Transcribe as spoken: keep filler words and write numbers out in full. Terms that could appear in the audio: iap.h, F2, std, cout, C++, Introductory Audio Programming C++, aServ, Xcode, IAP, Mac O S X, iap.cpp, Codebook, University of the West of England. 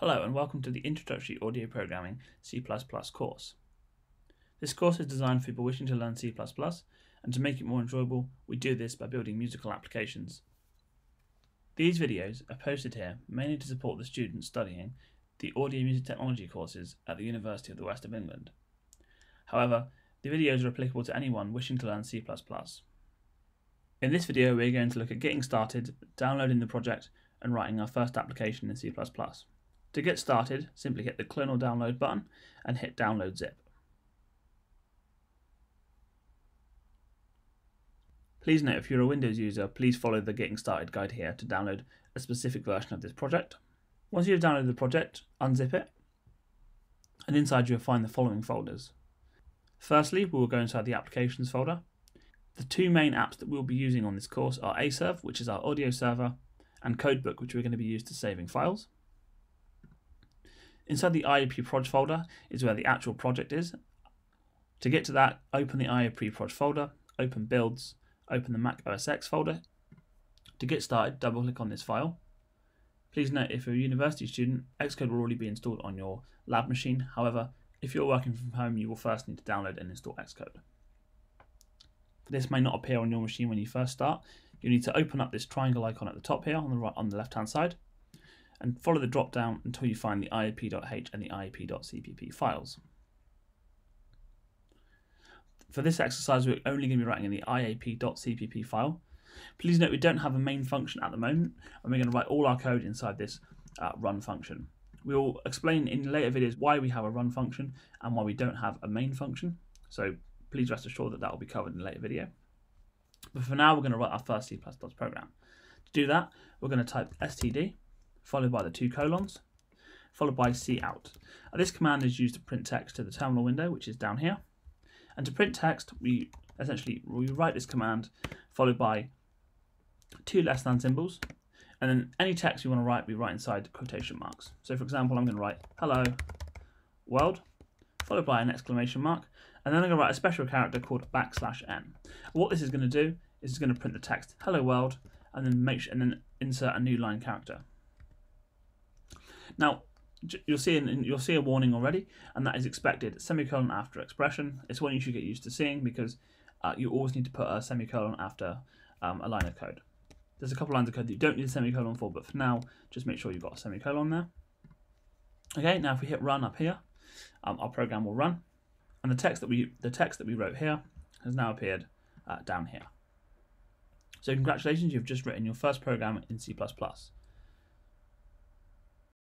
Hello and welcome to the Introductory Audio Programming C plus plus course. This course is designed for people wishing to learn C plus plus, and to make it more enjoyable, we do this by building musical applications. These videos are posted here mainly to support the students studying the Audio Music Technology courses at the University of the West of England. However, the videos are applicable to anyone wishing to learn C plus plus. In this video, we are going to look at getting started, downloading the project, and writing our first application in C plus plus. To get started, simply hit the clone or download button and hit download zip. Please note, if you're a Windows user, please follow the Getting Started guide here to download a specific version of this project. Once you've downloaded the project, unzip it, and inside you'll find the following folders. Firstly, we will go inside the Applications folder. The two main apps that we'll be using on this course are aServ, which is our audio server, and Codebook, which we're going to be used to saving files. Inside the I A P proj folder is where the actual project is. To get to that, open the I A P proj folder, open builds, open the Mac O S X folder. To get started, double click on this file. Please note, if you're a university student, Xcode will already be installed on your lab machine. However, if you're working from home, you will first need to download and install Xcode. This may not appear on your machine when you first start. You need to open up this triangle icon at the top here on the right, on the left-hand side, and follow the drop down until you find the I A P dot H and the I A P dot C P P files. For this exercise, we're only going to be writing in the I A P dot C P P file. Please note, we don't have a main function at the moment, and we're going to write all our code inside this uh, run function. We will explain in later videos why we have a run function and why we don't have a main function, so please rest assured that that will be covered in a later video. But for now, we're going to write our first C plus plus program. To do that, we're going to type S T D, followed by the two colons, followed by cout. This command is used to print text to the terminal window, which is down here. And to print text, we essentially we write this command, followed by two less than symbols, and then any text we want to write, we write inside quotation marks. So for example, I'm going to write, hello, world, followed by an exclamation mark, and then I'm going to write a special character called backslash n. What this is going to do is it's going to print the text, hello world, and then make sure, and then insert a new line character. Now, you'll see, an, you'll see a warning already, and that is expected. Semicolon after expression. It's one you should get used to seeing, because uh, you always need to put a semicolon after um, a line of code. There's a couple lines of code that you don't need a semicolon for, but for now, just make sure you've got a semicolon there. Okay, now if we hit run up here, um, our program will run, and the text that we the text that we wrote here has now appeared uh, down here. So congratulations, you've just written your first program in C plus plus.